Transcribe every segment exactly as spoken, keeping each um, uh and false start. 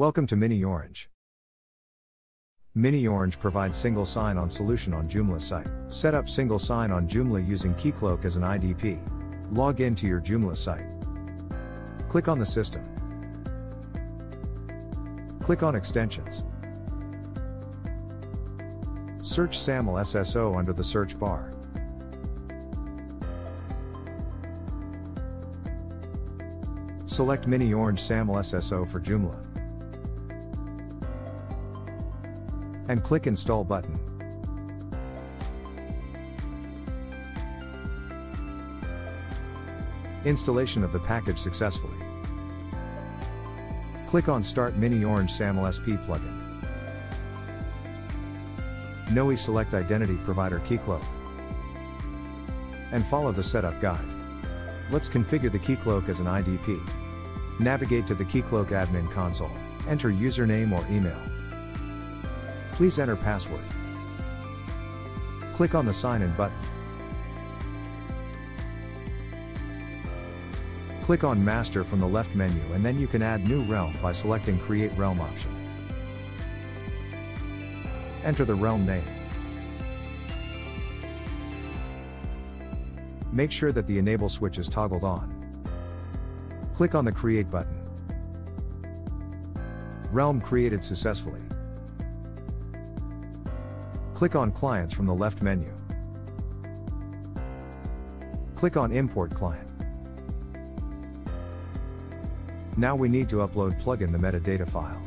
Welcome to MiniOrange. MiniOrange provides single sign-on solution on Joomla site. Set up single sign-on Joomla using Keycloak as an I D P. Log in to your Joomla site. Click on the system. Click on extensions. Search SAML S S O under the search bar. Select MiniOrange SAML S S O for Joomla. And click Install button. Installation of the package successfully. Click on Start MiniOrange SAML S P plugin. N O I select Identity Provider Keycloak. And follow the setup guide. Let's configure the Keycloak as an I D P. Navigate to the Keycloak admin console. Enter username or email. Please enter password. Click on the sign in button. Click on master from the left menu and then you can add new realm by selecting create realm option. Enter the realm name. Make sure that the enable switch is toggled on. Click on the create button. Realm created successfully. Click on Clients from the left menu. Click on Import Client. Now we need to upload plugin the metadata file.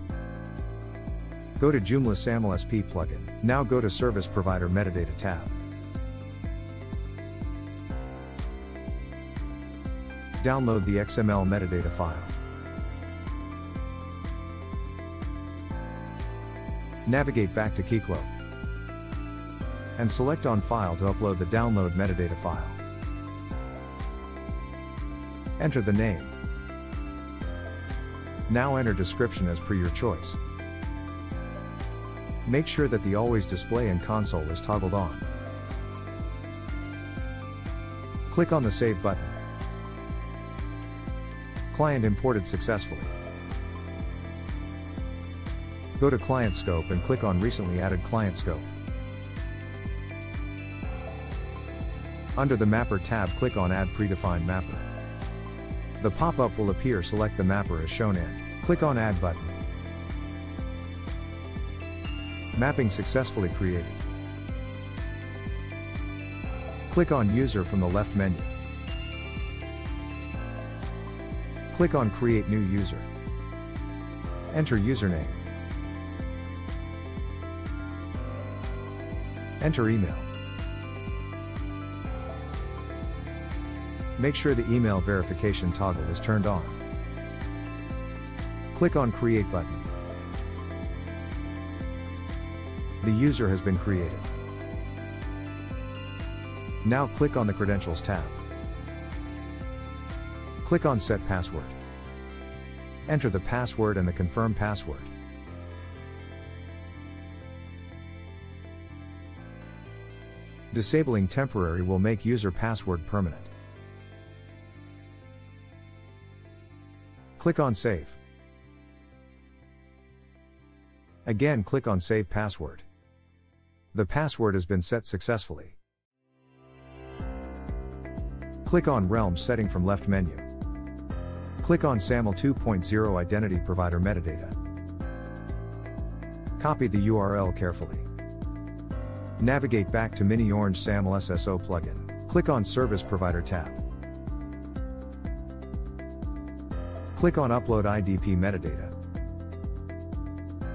Go to Joomla SAML S P plugin. Now go to Service Provider Metadata tab. Download the X M L metadata file. Navigate back to Keycloak. And select on file to upload the download metadata file. Enter the name. Now enter description as per your choice. Make sure that the always display in console is toggled on. Click on the save button. Client imported successfully. Go to client scope and click on recently added client scope. Under the Mapper tab, click on Add Predefined Mapper. The pop-up will appear. Select the mapper as shown in. Click on Add button. Mapping successfully created. Click on User from the left menu. Click on Create New User. Enter username. Enter email. Make sure the email verification toggle is turned on. Click on Create button. The user has been created. Now click on the Credentials tab. Click on Set Password. Enter the password and the confirm password. Disabling temporary will make user password permanent. Click on Save. Again, click on Save Password. The password has been set successfully. Click on Realm setting from left menu. Click on SAML two point oh Identity Provider Metadata. Copy the U R L carefully. Navigate back to MiniOrange SAML S S O plugin. Click on Service Provider tab. Click on Upload I D P Metadata.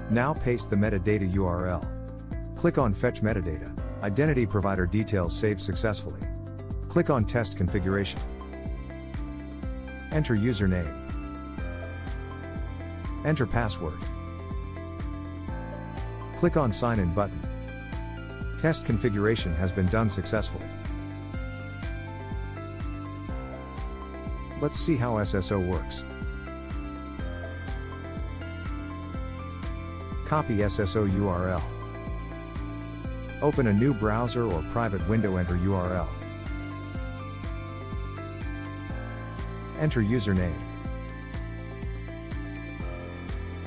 Now paste the metadata U R L. Click on Fetch Metadata. Identity Provider Details saved successfully. Click on Test Configuration. Enter Username. Enter Password. Click on Sign In button. Test configuration has been done successfully. Let's see how S S O works. Copy S S O U R L. Open a new browser or private window. Enter U R L. Enter username.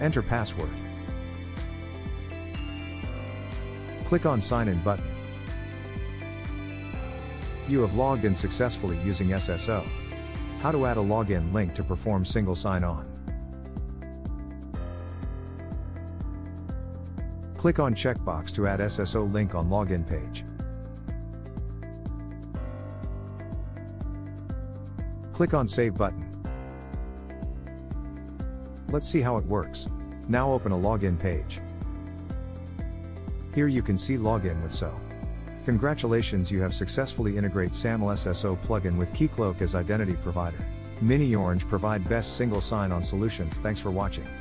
Enter password. Click on Sign In button. You have logged in successfully using S S O. How to add a login link to perform single sign-on. Click on checkbox to add S S O link on login page. Click on Save button. Let's see how it works. Now open a login page. Here you can see login with S S O. Congratulations, you have successfully integrated SAML S S O plugin with Keycloak as identity provider. MiniOrange provide best single sign-on solutions. Thanks for watching.